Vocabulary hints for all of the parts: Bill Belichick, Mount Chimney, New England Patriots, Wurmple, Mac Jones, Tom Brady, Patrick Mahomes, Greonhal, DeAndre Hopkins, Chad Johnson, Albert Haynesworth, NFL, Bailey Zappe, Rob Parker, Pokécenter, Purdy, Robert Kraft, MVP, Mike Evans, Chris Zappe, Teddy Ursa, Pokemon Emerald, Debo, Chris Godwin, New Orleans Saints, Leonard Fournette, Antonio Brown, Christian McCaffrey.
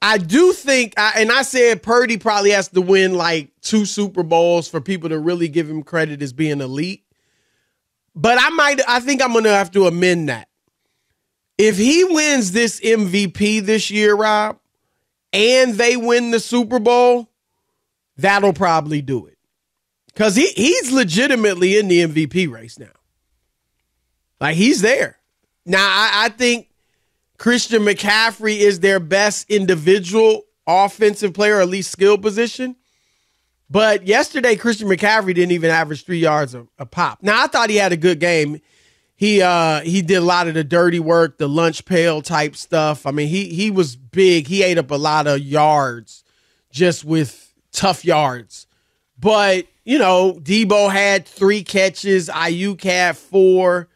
I do think, and I said Purdy probably has to win like 2 Super Bowls for people to really give him credit as being elite. But I think I'm going to have to amend that. If he wins this MVP this year, Rob, and they win the Super Bowl, that'll probably do it. Because he's legitimately in the MVP race now. Like, he's there. Now, I think Christian McCaffrey is their best individual offensive player, or at least skill position. But yesterday, Christian McCaffrey didn't even average 3 yards a pop. Now, I thought he had a good game. He did a lot of the dirty work, the lunch pail type stuff. I mean, he was big. He ate up a lot of yards just with tough yards. But, you know, Debo had 3 catches. Ayuk had 4.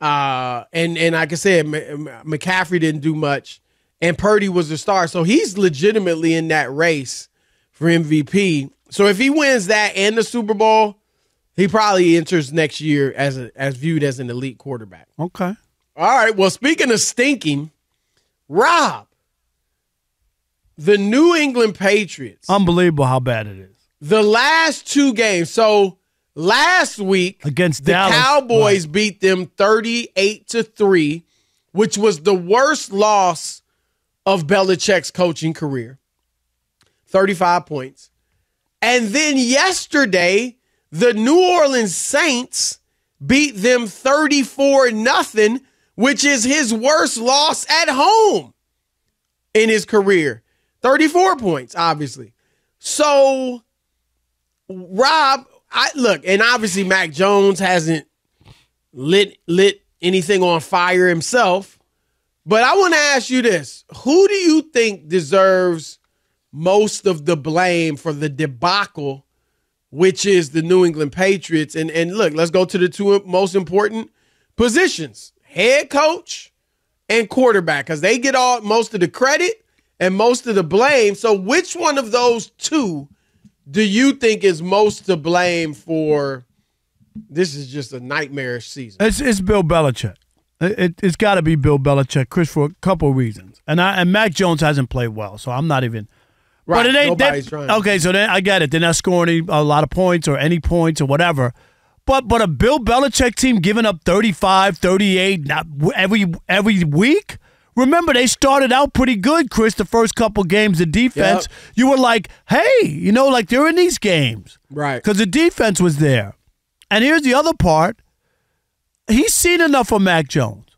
And like I said, McCaffrey didn't do much. And Purdy was the star. So he's legitimately in that race for MVP. So if he wins that and the Super Bowl, he probably enters next year as viewed as an elite quarterback. Okay. All right. Well, speaking of stinking, Rob, the New England Patriots. Unbelievable how bad it is. The last 2 games. So last week against the Dallas, Cowboys beat them 38-3, which was the worst loss of Belichick's coaching career. 35 points. And then yesterday, the New Orleans Saints beat them 34-0, which is his worst loss at home in his career. 34 points, obviously. So, Rob, look, and obviously Mac Jones hasn't lit anything on fire himself, but I want to ask you this. Who do you think deserves most of the blame for the debacle, which is the New England Patriots? And look, let's go to the 2 most important positions, head coach and quarterback, because they get most of the credit and most of the blame. So which one of those 2 do you think is most to blame for this is just a nightmarish season? It's Bill Belichick. It's got to be Bill Belichick, Chris, for a couple of reasons. And Mac Jones hasn't played well, so I'm not even – right. But it ain't that, okay, so then I get it. They're not scoring a lot of points or any points or whatever. But a Bill Belichick team giving up 35, 38 every week? Remember, they started out pretty good, Chris, the first couple games of defense. Yep. You were like, hey, you know, like they're in these games. Right. Because the defense was there. And here's the other part. He's seen enough of Mac Jones.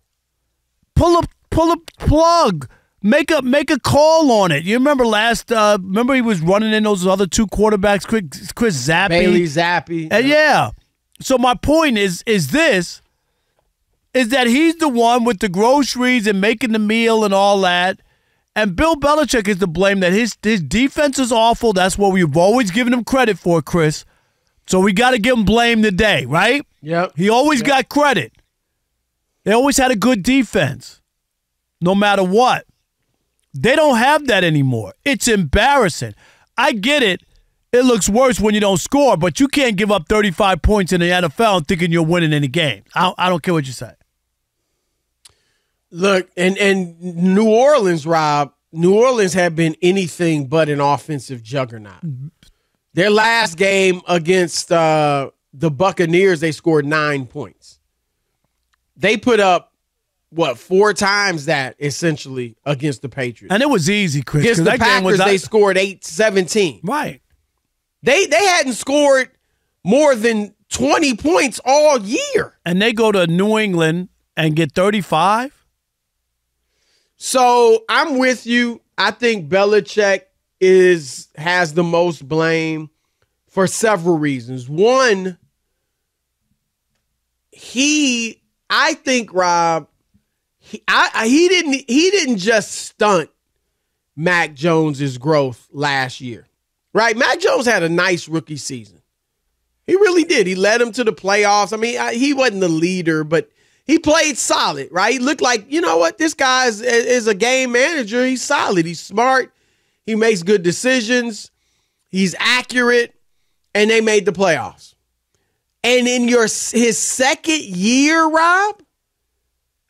Pull up plug. Make a call on it. You remember last? Remember he was running in those other 2 quarterbacks, Chris Zappe, Bailey Zappe. Yeah. So my point is that he's the one with the groceries and making the meal and all that, and Bill Belichick is to blame that his defense is awful. That's what we've always given him credit for, Chris. So we got to give him blame today, right? Yep. He always got credit. They always had a good defense, no matter what. They don't have that anymore. It's embarrassing. I get it. It looks worse when you don't score, but you can't give up 35 points in the NFL and thinking you're winning any game. I don't care what you say. Look, and New Orleans, Rob, New Orleans have been anything but an offensive juggernaut. Their last game against the Buccaneers, they scored 9 points. They put up, what, 4 times that, essentially, against the Patriots. And it was easy, Chris. Against the Packers, they scored 17. Right. They hadn't scored more than 20 points all year. And they go to New England and get 35? So, I'm with you. I think Belichick has the most blame for several reasons. One, I think, Rob, he didn't just stunt Mac Jones's growth last year, right? Mac Jones had a nice rookie season. He really did. He led him to the playoffs. I mean, he wasn't the leader, but he played solid, right? He looked like, you know what? This guy is a game manager. He's solid. He's smart. He makes good decisions. He's accurate. And they made the playoffs. And in his second year, Rob,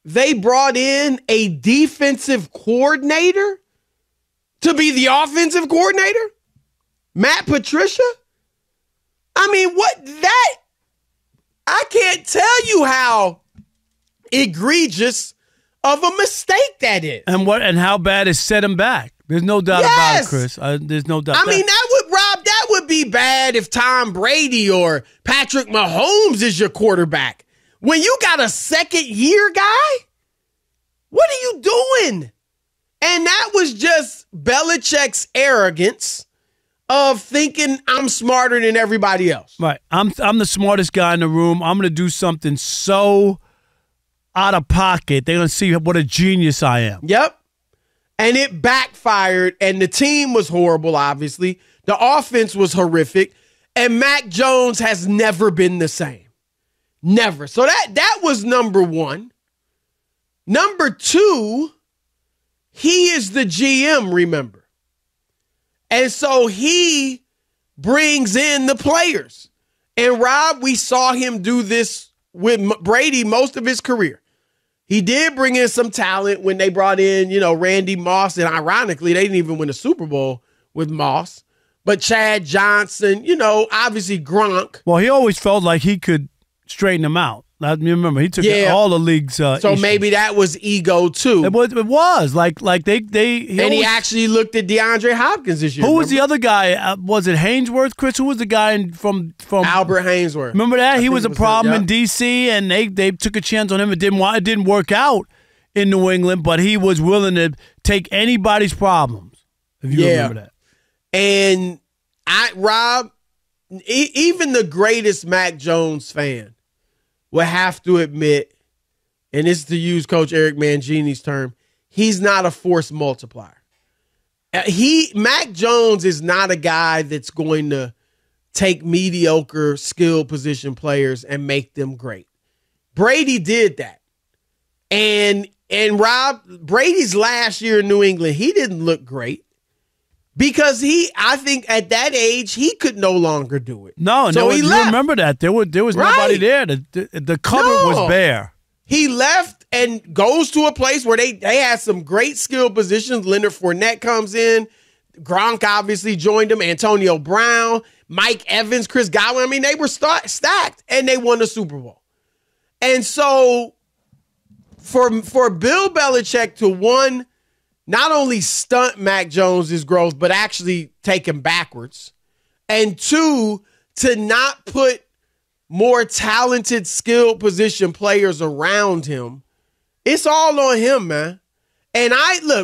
they brought in a defensive coordinator to to be the offensive coordinator? Matt Patricia? I mean, I can't tell you how egregious of a mistake that is. And how bad it set him back. There's no doubt about it, Chris. There's no doubt. I mean, that would be bad if Tom Brady or Patrick Mahomes is your quarterback. When you got a second-year guy, what are you doing? And that was just Belichick's arrogance of thinking I'm smarter than everybody else. Right. I'm the smartest guy in the room. I'm going to do something so out of pocket. They're going to see what a genius I am. Yep. And it backfired, and the team was horrible, obviously. The offense was horrific, and Mac Jones has never been the same. Never. So that was number one. Number two, he is the GM, remember. And so he brings in the players. And, Rob, we saw him do this with Brady most of his career. He did bring in some talent when they brought in, Randy Moss. And ironically, they didn't even win the Super Bowl with Moss. But Chad Johnson, obviously Gronk. Well, he always felt like he could straighten him out. I remember he took all the league's issues. Maybe that was ego, too. It was. Like they he and always, he actually looked at DeAndre Hopkins this year. Who was the other guy? Was it Haynesworth, Chris? Who was the guy from Albert Haynesworth? Remember that? He was a problem in D.C., and they took a chance on him. It didn't work out in New England, but he was willing to take anybody's problems, if you remember that. And, Rob, even the greatest Mac Jones fan will have to admit, and this is to use Coach Eric Mangini's term, he's not a force multiplier. Mac Jones is not a guy that's going to take mediocre skill position players and make them great. Brady did that. And Rob, Brady's last year in New England, he didn't look great. Because I think at that age, he could no longer do it. No, so he left. Remember that. There was nobody there. The cupboard was bare. He left and goes to a place where they had some great skill positions. Leonard Fournette comes in. Gronk obviously joined him. Antonio Brown, Mike Evans, Chris Godwin. I mean, they were stacked, and they won the Super Bowl. And so for Bill Belichick to not only stunt Mac Jones' growth, but actually take him backwards. And two, to not put more talented, skilled position players around him. It's all on him, man. And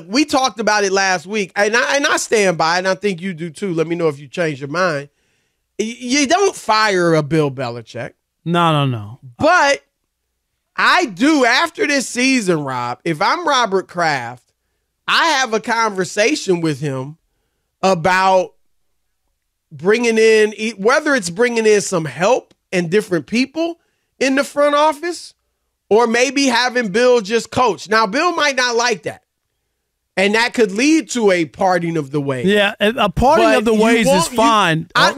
we talked about it last week, and I stand by it, and I think you do too. Let me know if you change your mind. You don't fire a Bill Belichick. No. But I do, after this season, Rob, if I'm Robert Kraft, I have a conversation with him about whether it's bringing in some help and different people in the front office, or maybe having Bill just coach. Now, Bill might not like that, and that could lead to a parting of the ways. Yeah, a parting of the ways is fine. You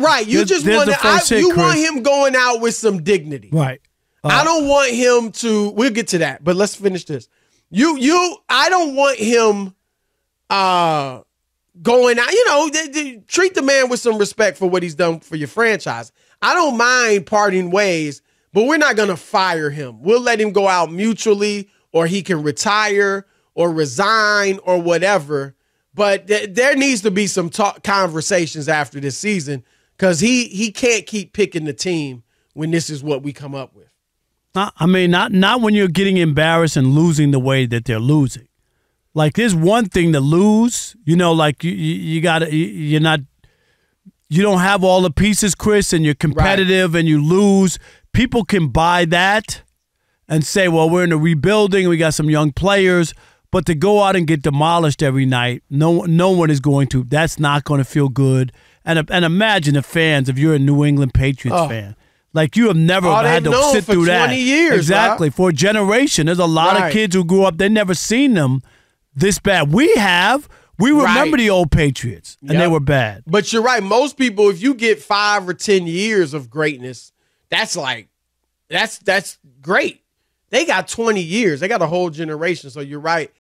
want him going out with some dignity. Right. I don't want him to – we'll get to that, but let's finish this. I don't want him going out. Treat the man with some respect for what he's done for your franchise. I don't mind parting ways, but we're not going to fire him. We'll let him go out mutually, or he can retire or resign or whatever. But there needs to be some conversations after this season, because he can't keep picking the team when this is what we come up with. I mean, not when you're getting embarrassed and losing the way that they're losing. Like, there's one thing to lose, like you don't have all the pieces, Chris, and you're competitive and you lose. People can buy that and say, well, we're in a rebuilding, we got some young players, but to go out and get demolished every night, no one is going to. That's not going to feel good. And imagine the fans if you're a New England Patriots fan. Like, you have never had to sit through that. 20 years, exactly. Right? For a generation. There's a lot of kids who grew up, they never seen them this bad. We have. We remember the old Patriots, and they were bad. But you're right. Most people, if you get 5 or 10 years of greatness, that's great. They got 20 years. They got a whole generation. So you're right.